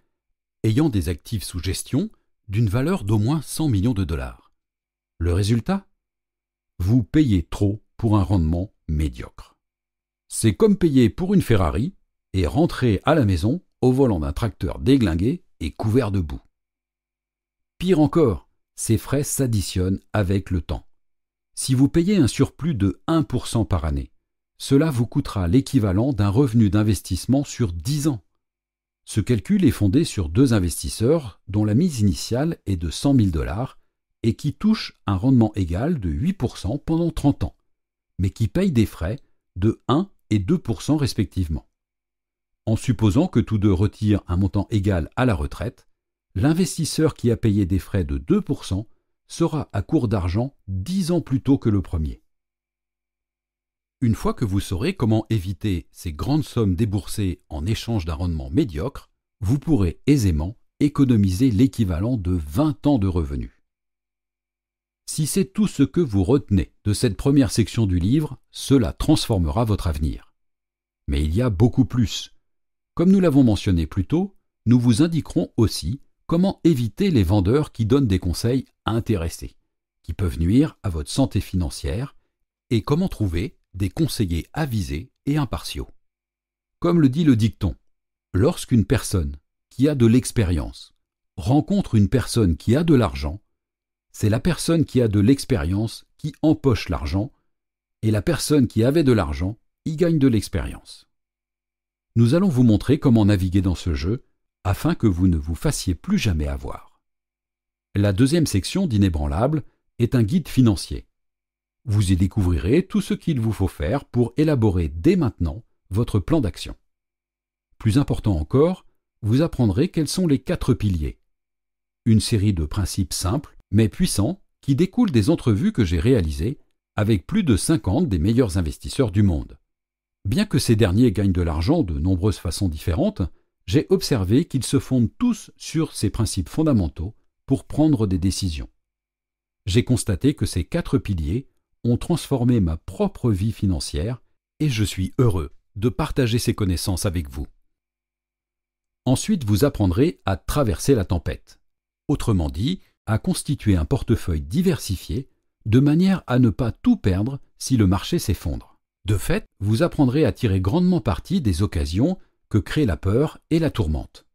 ayant des actifs sous gestion d'une valeur d'au moins cent millions de dollars. Le résultat? Vous payez trop pour un rendement médiocre. C'est comme payer pour une Ferrari et rentrer à la maison au volant d'un tracteur déglingué et couvert de boue. Pire encore, ces frais s'additionnent avec le temps. Si vous payez un surplus de un pour cent par année, cela vous coûtera l'équivalent d'un revenu d'investissement sur dix ans. Ce calcul est fondé sur deux investisseurs dont la mise initiale est de cent mille dollars et qui touchent un rendement égal de huit pour cent pendant trente ans, mais qui payent des frais de un et deux pour cent respectivement. En supposant que tous deux retirent un montant égal à la retraite, l'investisseur qui a payé des frais de deux pour cent sera à court d'argent dix ans plus tôt que le premier. Une fois que vous saurez comment éviter ces grandes sommes déboursées en échange d'un rendement médiocre, vous pourrez aisément économiser l'équivalent de vingt ans de revenus. Si c'est tout ce que vous retenez de cette première section du livre, cela transformera votre avenir. Mais il y a beaucoup plus. Comme nous l'avons mentionné plus tôt, nous vous indiquerons aussi comment éviter les vendeurs qui donnent des conseils intéressés, qui peuvent nuire à votre santé financière, et comment trouver des conseillers avisés et impartiaux. Comme le dit le dicton, lorsqu'une personne qui a de l'expérience rencontre une personne qui a de l'argent, c'est la personne qui a de l'expérience qui empoche l'argent, et la personne qui avait de l'argent y gagne de l'expérience. Nous allons vous montrer comment naviguer dans ce jeu, afin que vous ne vous fassiez plus jamais avoir. La deuxième section d'Inébranlable est un guide financier. Vous y découvrirez tout ce qu'il vous faut faire pour élaborer dès maintenant votre plan d'action. Plus important encore, vous apprendrez quels sont les quatre piliers. Une série de principes simples, mais puissants, qui découlent des entrevues que j'ai réalisées avec plus de cinquante des meilleurs investisseurs du monde. Bien que ces derniers gagnent de l'argent de nombreuses façons différentes, j'ai observé qu'ils se fondent tous sur ces principes fondamentaux pour prendre des décisions. J'ai constaté que ces quatre piliers ont transformé ma propre vie financière et je suis heureux de partager ces connaissances avec vous. Ensuite, vous apprendrez à traverser la tempête. Autrement dit, à constituer un portefeuille diversifié de manière à ne pas tout perdre si le marché s'effondre. De fait, vous apprendrez à tirer grandement parti des occasions que crée la peur et la tourmente.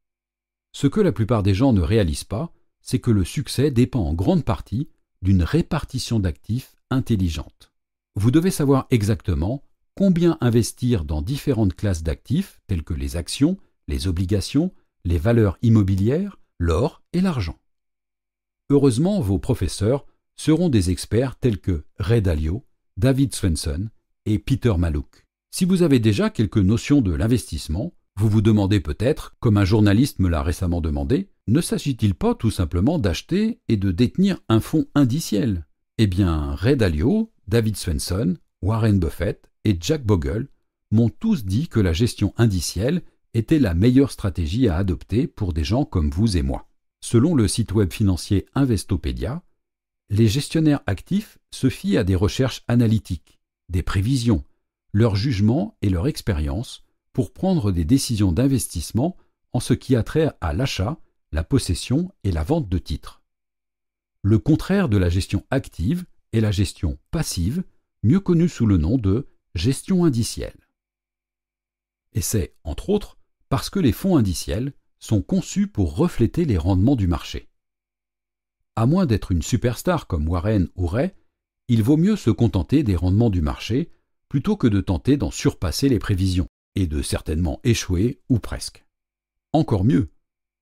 Ce que la plupart des gens ne réalisent pas, c'est que le succès dépend en grande partie d'une répartition d'actifs intelligente. Vous devez savoir exactement combien investir dans différentes classes d'actifs telles que les actions, les obligations, les valeurs immobilières, l'or et l'argent. Heureusement, vos professeurs seront des experts tels que Ray Dalio, David Swenson et Peter Malouk. Si vous avez déjà quelques notions de l'investissement, vous vous demandez peut-être, comme un journaliste me l'a récemment demandé, ne s'agit-il pas tout simplement d'acheter et de détenir un fonds indiciel? Eh bien, Ray Dalio, David Swenson, Warren Buffett et Jack Bogle m'ont tous dit que la gestion indicielle était la meilleure stratégie à adopter pour des gens comme vous et moi. Selon le site web financier Investopedia, les gestionnaires actifs se fient à des recherches analytiques, des prévisions, leur jugement et leur expérience pour prendre des décisions d'investissement en ce qui a trait à l'achat, la possession et la vente de titres. Le contraire de la gestion active est la gestion passive, mieux connue sous le nom de gestion indicielle. Et c'est, entre autres, parce que les fonds indiciels sont conçus pour refléter les rendements du marché. à moins d'être une superstar comme Warren ou Ray, il vaut mieux se contenter des rendements du marché plutôt que de tenter d'en surpasser les prévisions et de certainement échouer ou presque. Encore mieux,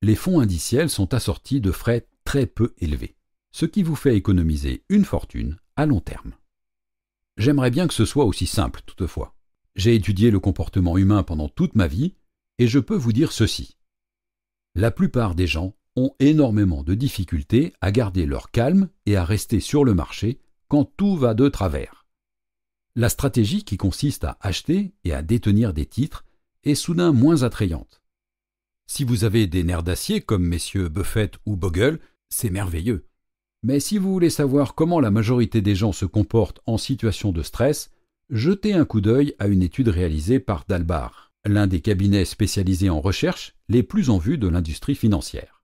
les fonds indiciels sont assortis de frais très peu élevés, ce qui vous fait économiser une fortune à long terme. J'aimerais bien que ce soit aussi simple toutefois. J'ai étudié le comportement humain pendant toute ma vie et je peux vous dire ceci. La plupart des gens ont énormément de difficultés à garder leur calme et à rester sur le marché quand tout va de travers. La stratégie qui consiste à acheter et à détenir des titres est soudain moins attrayante. Si vous avez des nerfs d'acier comme messieurs Buffett ou Bogle, c'est merveilleux. Mais si vous voulez savoir comment la majorité des gens se comportent en situation de stress, jetez un coup d'œil à une étude réalisée par Dalbar, l'un des cabinets spécialisés en recherche les plus en vue de l'industrie financière.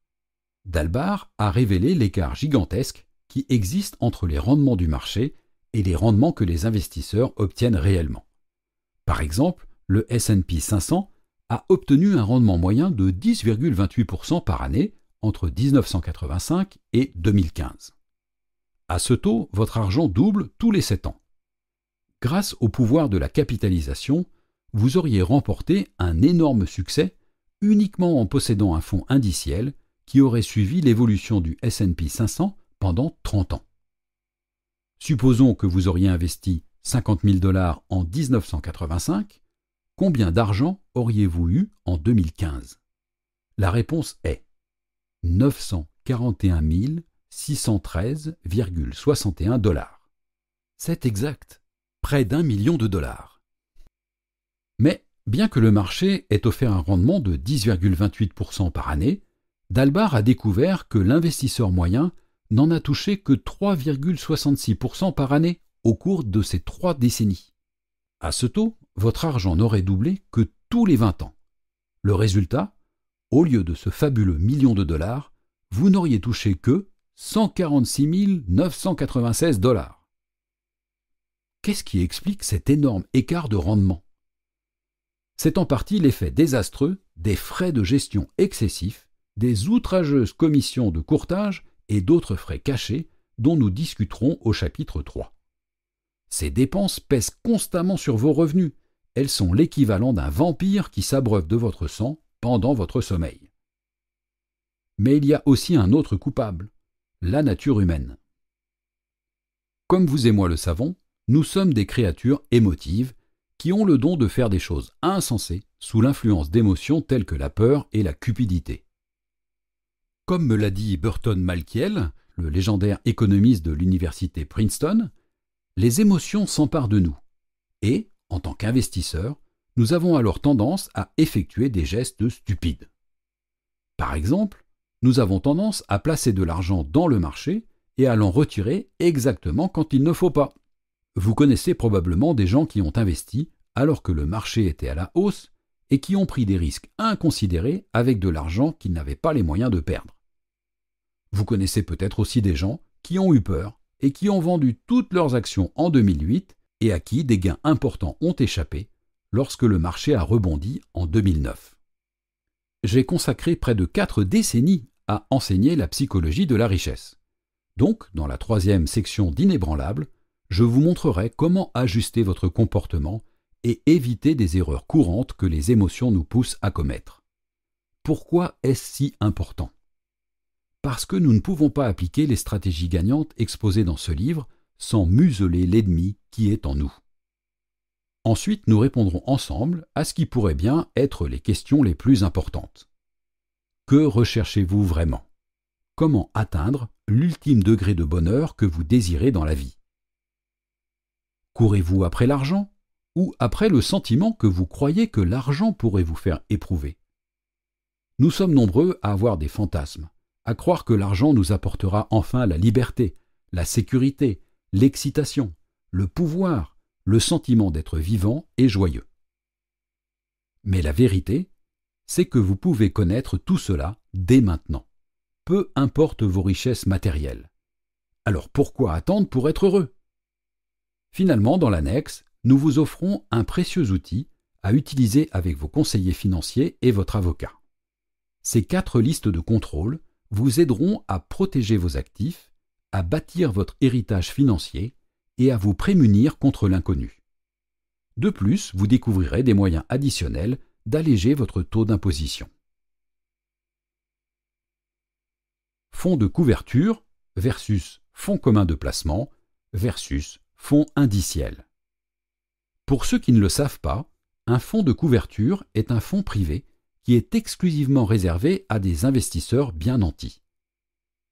Dalbar a révélé l'écart gigantesque qui existe entre les rendements du marché et les rendements que les investisseurs obtiennent réellement. Par exemple, le S and P cinq cents a obtenu un rendement moyen de dix virgule vingt-huit pour cent par année entre mille neuf cent quatre-vingt-cinq et deux mille quinze. À ce taux, votre argent double tous les sept ans. Grâce au pouvoir de la capitalisation, vous auriez remporté un énorme succès uniquement en possédant un fonds indiciel qui aurait suivi l'évolution du S and P cinq cents pendant trente ans. Supposons que vous auriez investi cinquante mille dollars en mille neuf cent quatre-vingt-cinq, combien d'argent auriez-vous eu en deux mille quinze? La réponse est neuf cent quarante et un mille six cent treize virgule soixante et un dollars. C'est exact, près d'un million de dollars. Mais bien que le marché ait offert un rendement de dix virgule vingt-huit pour cent par année, Dalbar a découvert que l'investisseur moyen n'en a touché que trois virgule soixante-six pour cent par année au cours de ces trois décennies. À ce taux, votre argent n'aurait doublé que tous les vingt ans. Le résultat, au lieu de ce fabuleux million de dollars, vous n'auriez touché que cent quarante-six mille neuf cent quatre-vingt-seize dollars. Qu'est-ce qui explique cet énorme écart de rendement? C'est en partie l'effet désastreux des frais de gestion excessifs, des outrageuses commissions de courtage et d'autres frais cachés dont nous discuterons au chapitre trois. Ces dépenses pèsent constamment sur vos revenus. Elles sont l'équivalent d'un vampire qui s'abreuve de votre sang pendant votre sommeil. Mais il y a aussi un autre coupable, la nature humaine. Comme vous et moi le savons, nous sommes des créatures émotives qui ont le don de faire des choses insensées sous l'influence d'émotions telles que la peur et la cupidité. Comme me l'a dit Burton Malkiel, le légendaire économiste de l'université Princeton, les émotions s'emparent de nous et, en tant qu'investisseurs, nous avons alors tendance à effectuer des gestes stupides. Par exemple, nous avons tendance à placer de l'argent dans le marché et à l'en retirer exactement quand il ne faut pas. Vous connaissez probablement des gens qui ont investi alors que le marché était à la hausse et qui ont pris des risques inconsidérés avec de l'argent qu'ils n'avaient pas les moyens de perdre. Vous connaissez peut-être aussi des gens qui ont eu peur et qui ont vendu toutes leurs actions en deux mille huit et à qui des gains importants ont échappé lorsque le marché a rebondi en deux mille neuf. J'ai consacré près de quatre décennies à enseigner la psychologie de la richesse. Donc, dans la troisième section d'Inébranlable, je vous montrerai comment ajuster votre comportement et éviter des erreurs courantes que les émotions nous poussent à commettre. Pourquoi est-ce si important? Parce que nous ne pouvons pas appliquer les stratégies gagnantes exposées dans ce livre sans museler l'ennemi qui est en nous. Ensuite, nous répondrons ensemble à ce qui pourrait bien être les questions les plus importantes. Que recherchez-vous vraiment? Comment atteindre l'ultime degré de bonheur que vous désirez dans la vie? Courez-vous après l'argent ou après le sentiment que vous croyez que l'argent pourrait vous faire éprouver? Nous sommes nombreux à avoir des fantasmes, à croire que l'argent nous apportera enfin la liberté, la sécurité, l'excitation, le pouvoir, le sentiment d'être vivant et joyeux. Mais la vérité, c'est que vous pouvez connaître tout cela dès maintenant, peu importe vos richesses matérielles. Alors pourquoi attendre pour être heureux? Finalement, dans l'annexe, nous vous offrons un précieux outil à utiliser avec vos conseillers financiers et votre avocat. Ces quatre listes de contrôle vous aideront à protéger vos actifs, à bâtir votre héritage financier et à vous prémunir contre l'inconnu. De plus, vous découvrirez des moyens additionnels d'alléger votre taux d'imposition. Fonds de couverture versus fonds commun de placement versus fonds indiciel. Pour ceux qui ne le savent pas, un fonds de couverture est un fonds privé qui est exclusivement réservé à des investisseurs bien nantis.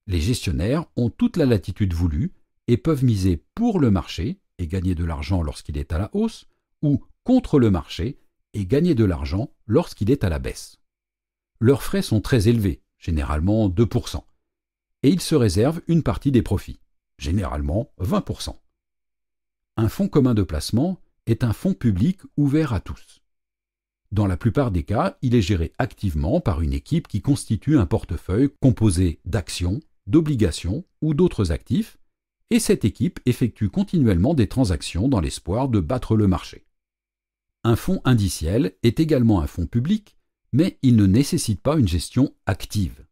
Les gestionnaires ont toute la latitude voulue et peuvent miser pour le marché et gagner de l'argent lorsqu'il est à la hausse, ou contre le marché et gagner de l'argent lorsqu'il est à la baisse. Leurs frais sont très élevés, généralement deux pour cent, et ils se réservent une partie des profits, généralement vingt pour cent. Un fonds commun de placement est un fonds public ouvert à tous. Dans la plupart des cas, il est géré activement par une équipe qui constitue un portefeuille composé d'actions, d'obligations ou d'autres actifs, et cette équipe effectue continuellement des transactions dans l'espoir de battre le marché. Un fonds indiciel est également un fonds public, mais il ne nécessite pas une gestion active.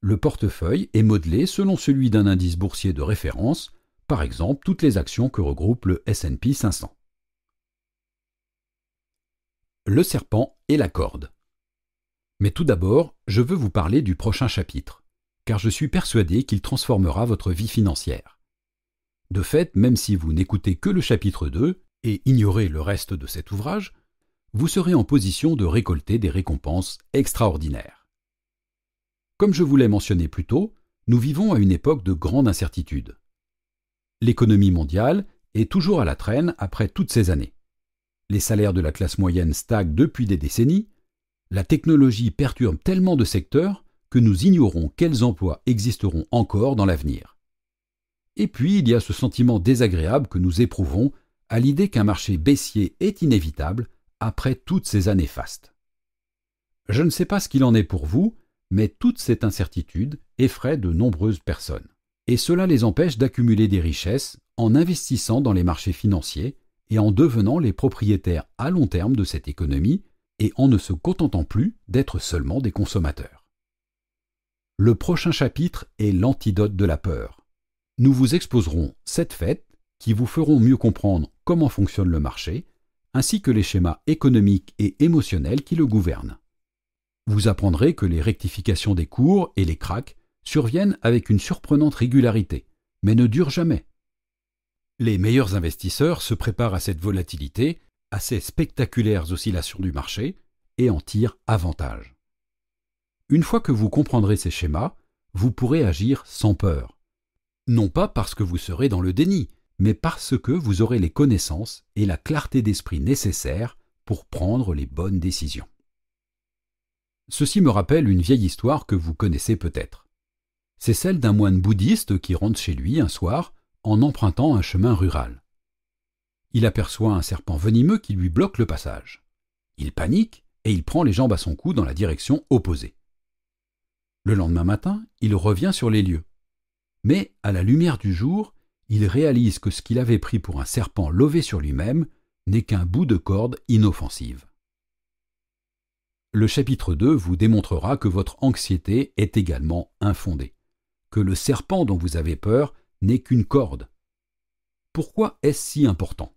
Le portefeuille est modelé selon celui d'un indice boursier de référence, par exemple toutes les actions que regroupe le S and P cinq cents. Le serpent et la corde. Mais tout d'abord, je veux vous parler du prochain chapitre, car je suis persuadé qu'il transformera votre vie financière. De fait, même si vous n'écoutez que le chapitre deux et ignorez le reste de cet ouvrage, vous serez en position de récolter des récompenses extraordinaires. Comme je vous l'ai mentionné plus tôt, nous vivons à une époque de grande incertitude. L'économie mondiale est toujours à la traîne après toutes ces années. Les salaires de la classe moyenne stagnent depuis des décennies, la technologie perturbe tellement de secteurs que nous ignorons quels emplois existeront encore dans l'avenir. Et puis il y a ce sentiment désagréable que nous éprouvons à l'idée qu'un marché baissier est inévitable après toutes ces années fastes. Je ne sais pas ce qu'il en est pour vous, mais toute cette incertitude effraie de nombreuses personnes, et cela les empêche d'accumuler des richesses en investissant dans les marchés financiers et en devenant les propriétaires à long terme de cette économie et en ne se contentant plus d'être seulement des consommateurs. Le prochain chapitre est l'antidote de la peur. Nous vous exposerons sept faits qui vous feront mieux comprendre comment fonctionne le marché, ainsi que les schémas économiques et émotionnels qui le gouvernent. Vous apprendrez que les rectifications des cours et les cracks surviennent avec une surprenante régularité, mais ne durent jamais. Les meilleurs investisseurs se préparent à cette volatilité, à ces spectaculaires oscillations du marché, et en tirent avantage. Une fois que vous comprendrez ces schémas, vous pourrez agir sans peur. Non pas parce que vous serez dans le déni, mais parce que vous aurez les connaissances et la clarté d'esprit nécessaires pour prendre les bonnes décisions. Ceci me rappelle une vieille histoire que vous connaissez peut-être. C'est celle d'un moine bouddhiste qui rentre chez lui un soir en empruntant un chemin rural. Il aperçoit un serpent venimeux qui lui bloque le passage. Il panique et il prend les jambes à son cou dans la direction opposée. Le lendemain matin, il revient sur les lieux. Mais, à la lumière du jour, il réalise que ce qu'il avait pris pour un serpent levé sur lui-même n'est qu'un bout de corde inoffensive. Le chapitre deux vous démontrera que votre anxiété est également infondée, que le serpent dont vous avez peur n'est qu'une corde. Pourquoi est-ce si important?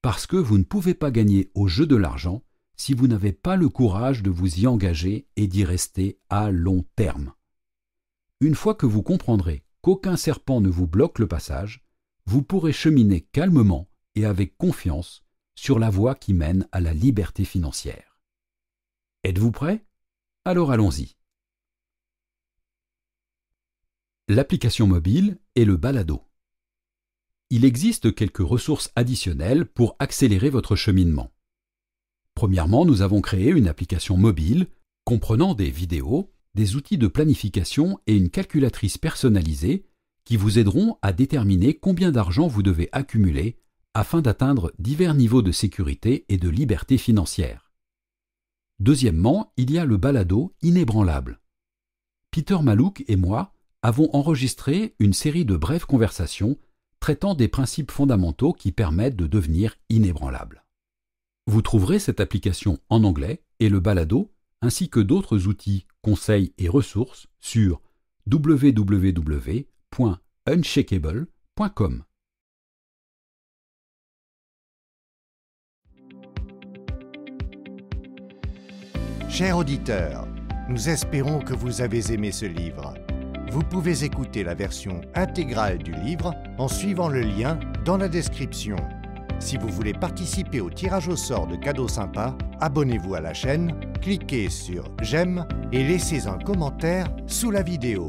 Parce que vous ne pouvez pas gagner au jeu de l'argent si vous n'avez pas le courage de vous y engager et d'y rester à long terme. Une fois que vous comprendrez qu'aucun serpent ne vous bloque le passage, vous pourrez cheminer calmement et avec confiance sur la voie qui mène à la liberté financière. Êtes-vous prêt? Alors allons-y. L'application mobile et le balado. Il existe quelques ressources additionnelles pour accélérer votre cheminement. Premièrement, nous avons créé une application mobile comprenant des vidéos, des outils de planification et une calculatrice personnalisée qui vous aideront à déterminer combien d'argent vous devez accumuler afin d'atteindre divers niveaux de sécurité et de liberté financière. Deuxièmement, il y a le balado Inébranlable. Peter Malouk et moi avons enregistré une série de brèves conversations traitant des principes fondamentaux qui permettent de devenir inébranlable. Vous trouverez cette application en anglais et le balado, ainsi que d'autres outils, conseils et ressources sur w w w point unshakable point com. Chers auditeurs, nous espérons que vous avez aimé ce livre. Vous pouvez écouter la version intégrale du livre en suivant le lien dans la description. Si vous voulez participer au tirage au sort de cadeaux sympas, abonnez-vous à la chaîne, cliquez sur « J'aime » et laissez un commentaire sous la vidéo.